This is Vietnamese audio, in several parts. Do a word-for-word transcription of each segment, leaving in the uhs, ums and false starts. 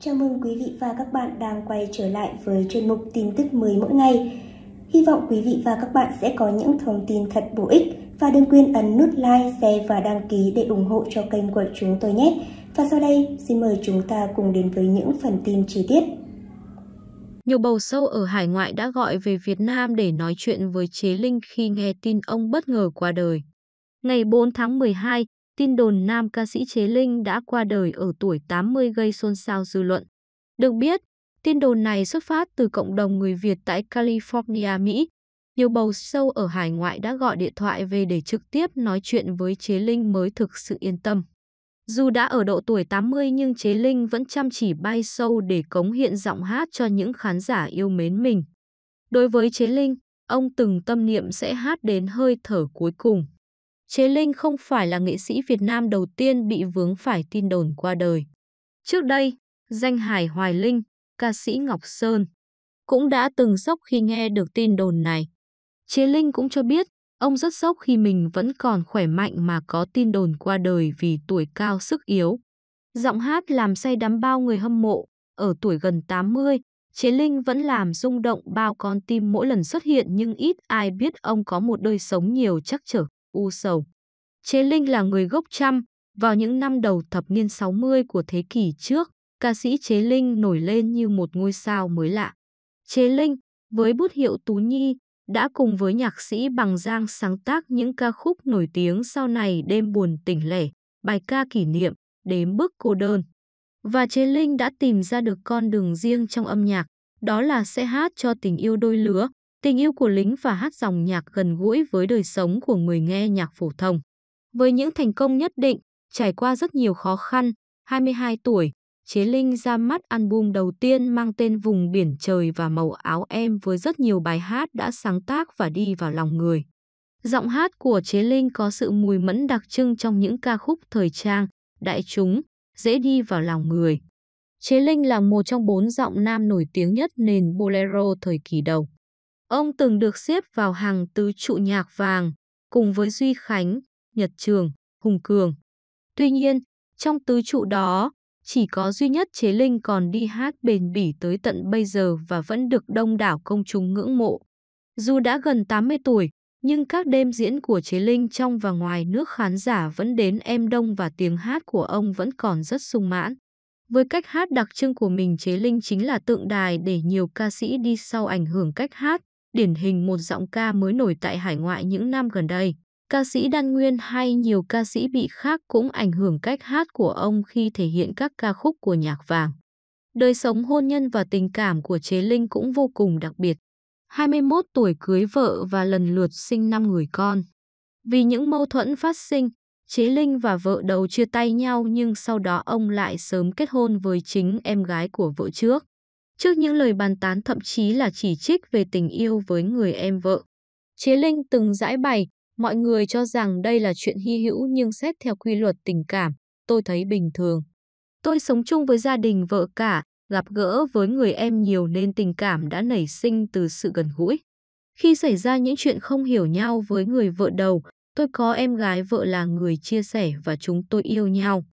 Chào mừng quý vị và các bạn đang quay trở lại với chuyên mục tin tức mới mỗi ngày. Hy vọng quý vị và các bạn sẽ có những thông tin thật bổ ích và đừng quên ấn nút like, share và đăng ký để ủng hộ cho kênh của chúng tôi nhé. Và sau đây, xin mời chúng ta cùng đến với những phần tin chi tiết. Nhiều bầu sâu ở hải ngoại đã gọi về Việt Nam để nói chuyện với Chế Linh khi nghe tin ông bất ngờ qua đời. Ngày bốn tháng mười hai, tin đồn nam ca sĩ Chế Linh đã qua đời ở tuổi tám mươi gây xôn xao dư luận. Được biết, tin đồn này xuất phát từ cộng đồng người Việt tại California, Mỹ. Nhiều bầu sâu ở hải ngoại đã gọi điện thoại về để trực tiếp nói chuyện với Chế Linh mới thực sự yên tâm. Dù đã ở độ tuổi tám mươi nhưng Chế Linh vẫn chăm chỉ bay sâu để cống hiện giọng hát cho những khán giả yêu mến mình. Đối với Chế Linh, ông từng tâm niệm sẽ hát đến hơi thở cuối cùng. Chế Linh không phải là nghệ sĩ Việt Nam đầu tiên bị vướng phải tin đồn qua đời. Trước đây, danh hài Hoài Linh, ca sĩ Ngọc Sơn, cũng đã từng sốc khi nghe được tin đồn này. Chế Linh cũng cho biết, ông rất sốc khi mình vẫn còn khỏe mạnh mà có tin đồn qua đời vì tuổi cao sức yếu. Giọng hát làm say đắm bao người hâm mộ, ở tuổi gần tám mươi, Chế Linh vẫn làm rung động bao con tim mỗi lần xuất hiện nhưng ít ai biết ông có một đời sống nhiều trắc trở, u sầu. Chế Linh là người gốc Chăm, vào những năm đầu thập niên sáu mươi của thế kỷ trước, ca sĩ Chế Linh nổi lên như một ngôi sao mới lạ. Chế Linh, với bút hiệu Tú Nhi, đã cùng với nhạc sĩ Bằng Giang sáng tác những ca khúc nổi tiếng sau này: Đêm Buồn Tỉnh Lẻ, Bài Ca Kỷ Niệm, Đếm Bước Cô Đơn. Và Chế Linh đã tìm ra được con đường riêng trong âm nhạc, đó là sẽ hát cho tình yêu đôi lứa, tình yêu của lính và hát dòng nhạc gần gũi với đời sống của người nghe nhạc phổ thông. Với những thành công nhất định, trải qua rất nhiều khó khăn, hai mươi hai tuổi, Chế Linh ra mắt album đầu tiên mang tên Vùng Biển Trời và Màu Áo Em với rất nhiều bài hát đã sáng tác và đi vào lòng người. Giọng hát của Chế Linh có sự mùi mẫn đặc trưng trong những ca khúc thời trang, đại chúng, dễ đi vào lòng người. Chế Linh là một trong bốn giọng nam nổi tiếng nhất nền bolero thời kỳ đầu. Ông từng được xếp vào hàng tứ trụ nhạc vàng, cùng với Duy Khánh, Nhật Trường, Hùng Cường. Tuy nhiên, trong tứ trụ đó, chỉ có duy nhất Chế Linh còn đi hát bền bỉ tới tận bây giờ và vẫn được đông đảo công chúng ngưỡng mộ. Dù đã gần tám mươi tuổi, nhưng các đêm diễn của Chế Linh trong và ngoài nước khán giả vẫn đến em đông và tiếng hát của ông vẫn còn rất sung mãn. Với cách hát đặc trưng của mình, Chế Linh chính là tượng đài để nhiều ca sĩ đi sau ảnh hưởng cách hát, điển hình một giọng ca mới nổi tại hải ngoại những năm gần đây. Ca sĩ Đan Nguyên hay nhiều ca sĩ bị khác cũng ảnh hưởng cách hát của ông khi thể hiện các ca khúc của nhạc vàng. Đời sống hôn nhân và tình cảm của Chế Linh cũng vô cùng đặc biệt. hai mươi mốt tuổi cưới vợ và lần lượt sinh năm người con. Vì những mâu thuẫn phát sinh, Chế Linh và vợ đầu chia tay nhau nhưng sau đó ông lại sớm kết hôn với chính em gái của vợ trước. Trước những lời bàn tán thậm chí là chỉ trích về tình yêu với người em vợ, Chế Linh từng giãi bày: "Mọi người cho rằng đây là chuyện hy hữu nhưng xét theo quy luật tình cảm, tôi thấy bình thường. Tôi sống chung với gia đình vợ cả, gặp gỡ với người em nhiều nên tình cảm đã nảy sinh từ sự gần gũi. Khi xảy ra những chuyện không hiểu nhau với người vợ đầu, tôi có em gái vợ là người chia sẻ và chúng tôi yêu nhau.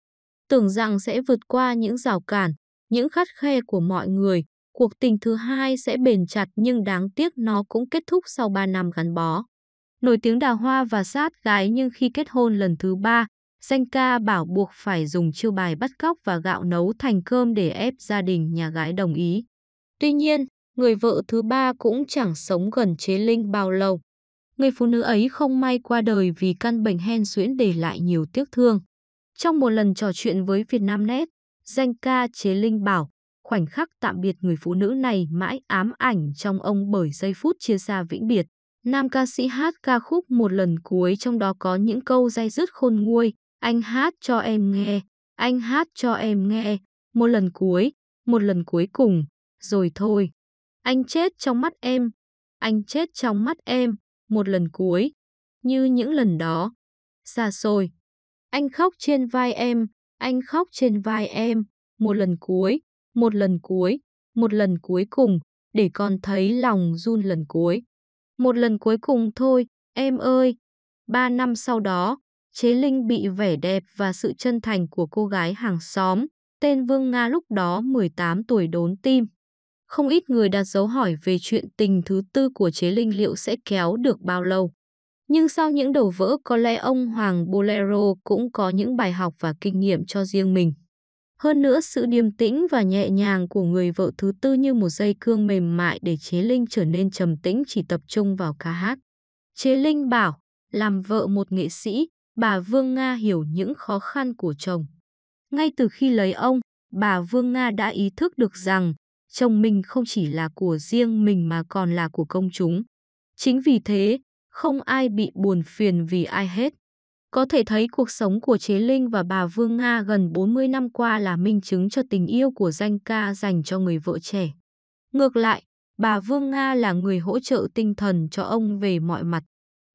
Tưởng rằng sẽ vượt qua những rào cản, những khắt khe của mọi người, cuộc tình thứ hai sẽ bền chặt nhưng đáng tiếc nó cũng kết thúc sau ba năm gắn bó." Nổi tiếng đào hoa và sát gái nhưng khi kết hôn lần thứ ba, danh ca bảo buộc phải dùng chiêu bài bắt cóc và gạo nấu thành cơm để ép gia đình nhà gái đồng ý. Tuy nhiên, người vợ thứ ba cũng chẳng sống gần Chế Linh bao lâu. Người phụ nữ ấy không may qua đời vì căn bệnh hen suyễn để lại nhiều tiếc thương. Trong một lần trò chuyện với Vietnamnet, danh ca Chế Linh bảo khoảnh khắc tạm biệt người phụ nữ này mãi ám ảnh trong ông bởi giây phút chia xa vĩnh biệt. Nam ca sĩ hát ca khúc Một Lần Cuối trong đó có những câu day dứt khôn nguôi: "Anh hát cho em nghe, anh hát cho em nghe, một lần cuối, một lần cuối cùng, rồi thôi. Anh chết trong mắt em, anh chết trong mắt em, một lần cuối, như những lần đó, xa xôi. Anh khóc trên vai em, anh khóc trên vai em, một lần cuối, một lần cuối, một lần cuối cùng, để con thấy lòng run lần cuối. Một lần cuối cùng thôi, em ơi." Ba năm sau đó, Chế Linh bị vẻ đẹp và sự chân thành của cô gái hàng xóm, Tên Vương Nga lúc đó mười tám tuổi đốn tim. Không ít người đặt dấu hỏi về chuyện tình thứ tư của Chế Linh liệu sẽ kéo được bao lâu. Nhưng sau những đầu vỡ, có lẽ ông Hoàng Bolero cũng có những bài học và kinh nghiệm cho riêng mình. Hơn nữa, sự điềm tĩnh và nhẹ nhàng của người vợ thứ tư như một dây cương mềm mại để Chế Linh trở nên trầm tĩnh, chỉ tập trung vào ca hát. Chế Linh bảo, làm vợ một nghệ sĩ, bà Vương Nga hiểu những khó khăn của chồng. Ngay từ khi lấy ông, bà Vương Nga đã ý thức được rằng chồng mình không chỉ là của riêng mình mà còn là của công chúng. Chính vì thế, không ai bị buồn phiền vì ai hết. Có thể thấy cuộc sống của Chế Linh và bà Vương Nga gần bốn mươi năm qua là minh chứng cho tình yêu của danh ca dành cho người vợ trẻ. Ngược lại, bà Vương Nga là người hỗ trợ tinh thần cho ông về mọi mặt.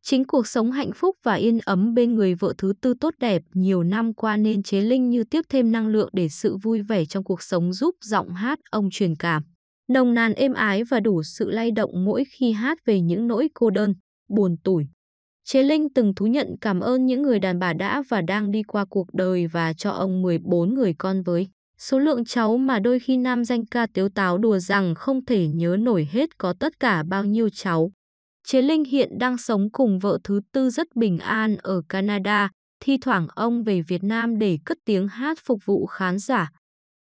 Chính cuộc sống hạnh phúc và yên ấm bên người vợ thứ tư tốt đẹp nhiều năm qua nên Chế Linh như tiếp thêm năng lượng để sự vui vẻ trong cuộc sống, giúp giọng hát ông truyền cảm nồng nàn, êm ái và đủ sự lay động mỗi khi hát về những nỗi cô đơn, buồn tủi. Chế Linh từng thú nhận cảm ơn những người đàn bà đã và đang đi qua cuộc đời và cho ông mười bốn người con với số lượng cháu mà đôi khi nam danh ca tiếu táo đùa rằng không thể nhớ nổi hết có tất cả bao nhiêu cháu. Chế Linh hiện đang sống cùng vợ thứ tư rất bình an ở Canada, thi thoảng ông về Việt Nam để cất tiếng hát phục vụ khán giả.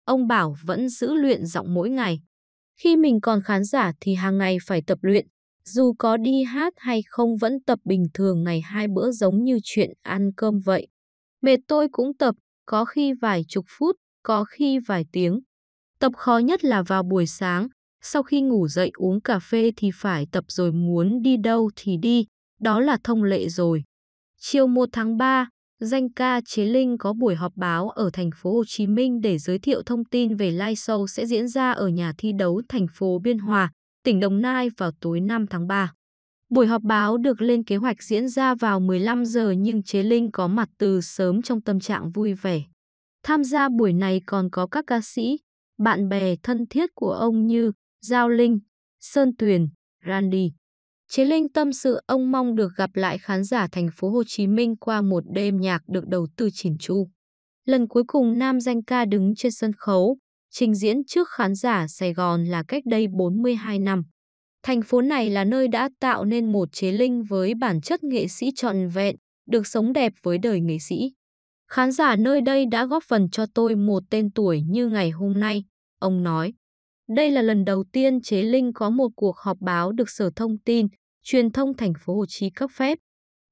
Ông bảo vẫn giữ luyện giọng mỗi ngày. Khi mình còn khán giả thì hàng ngày phải tập luyện, dù có đi hát hay không vẫn tập bình thường ngày hai bữa giống như chuyện ăn cơm vậy. Mệt tôi cũng tập, có khi vài chục phút, có khi vài tiếng. Tập khó nhất là vào buổi sáng. Sau khi ngủ dậy uống cà phê thì phải tập rồi muốn đi đâu thì đi, đó là thông lệ rồi. Chiều mùng một tháng ba, danh ca Chế Linh có buổi họp báo ở thành phố Hồ Chí Minh để giới thiệu thông tin về live show sẽ diễn ra ở nhà thi đấu thành phố Biên Hòa, tỉnh Đồng Nai vào tối mùng năm tháng ba. Buổi họp báo được lên kế hoạch diễn ra vào mười lăm giờ nhưng Chế Linh có mặt từ sớm trong tâm trạng vui vẻ. Tham gia buổi này còn có các ca sĩ, bạn bè thân thiết của ông như Giao Linh, Sơn Tuyền, Randy. Chế Linh tâm sự ông mong được gặp lại khán giả thành phố Hồ Chí Minh qua một đêm nhạc được đầu tư chỉn chu. Lần cuối cùng nam danh ca đứng trên sân khấu, trình diễn trước khán giả Sài Gòn là cách đây bốn mươi hai năm. Thành phố này là nơi đã tạo nên một Chế Linh với bản chất nghệ sĩ trọn vẹn, được sống đẹp với đời nghệ sĩ. Khán giả nơi đây đã góp phần cho tôi một tên tuổi như ngày hôm nay, ông nói. Đây là lần đầu tiên Chế Linh có một cuộc họp báo được Sở Thông tin, Truyền thông thành phố Hồ Chí Minh cấp phép.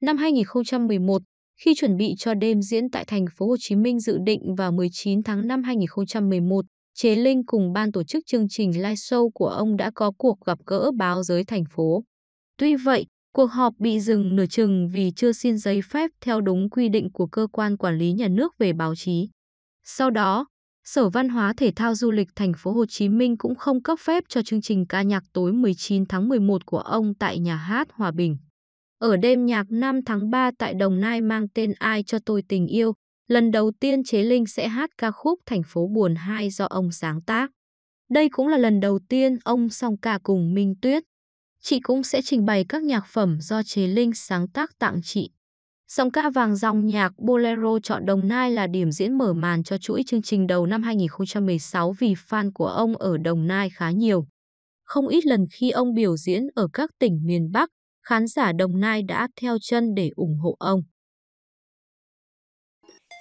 Năm hai nghìn không trăm mười một, khi chuẩn bị cho đêm diễn tại thành phố Hồ Chí Minh dự định vào mười chín tháng năm năm hai nghìn không trăm mười một, Chế Linh cùng ban tổ chức chương trình live show của ông đã có cuộc gặp gỡ báo giới thành phố. Tuy vậy, cuộc họp bị dừng nửa chừng vì chưa xin giấy phép theo đúng quy định của cơ quan quản lý nhà nước về báo chí. Sau đó, Sở Văn hóa Thể thao Du lịch thành phố Hồ Chí Minh cũng không cấp phép cho chương trình ca nhạc tối mười chín tháng mười một của ông tại nhà hát Hòa Bình. Ở đêm nhạc mùng năm tháng ba tại Đồng Nai mang tên Ai Cho Tôi Tình Yêu, lần đầu tiên Chế Linh sẽ hát ca khúc Thành phố Buồn hai do ông sáng tác. Đây cũng là lần đầu tiên ông song ca cùng Minh Tuyết. Chị cũng sẽ trình bày các nhạc phẩm do Chế Linh sáng tác tặng chị. Song ca vàng dòng nhạc Bolero chọn Đồng Nai là điểm diễn mở màn cho chuỗi chương trình đầu năm hai nghìn không trăm mười sáu vì fan của ông ở Đồng Nai khá nhiều. Không ít lần khi ông biểu diễn ở các tỉnh miền Bắc, khán giả Đồng Nai đã theo chân để ủng hộ ông.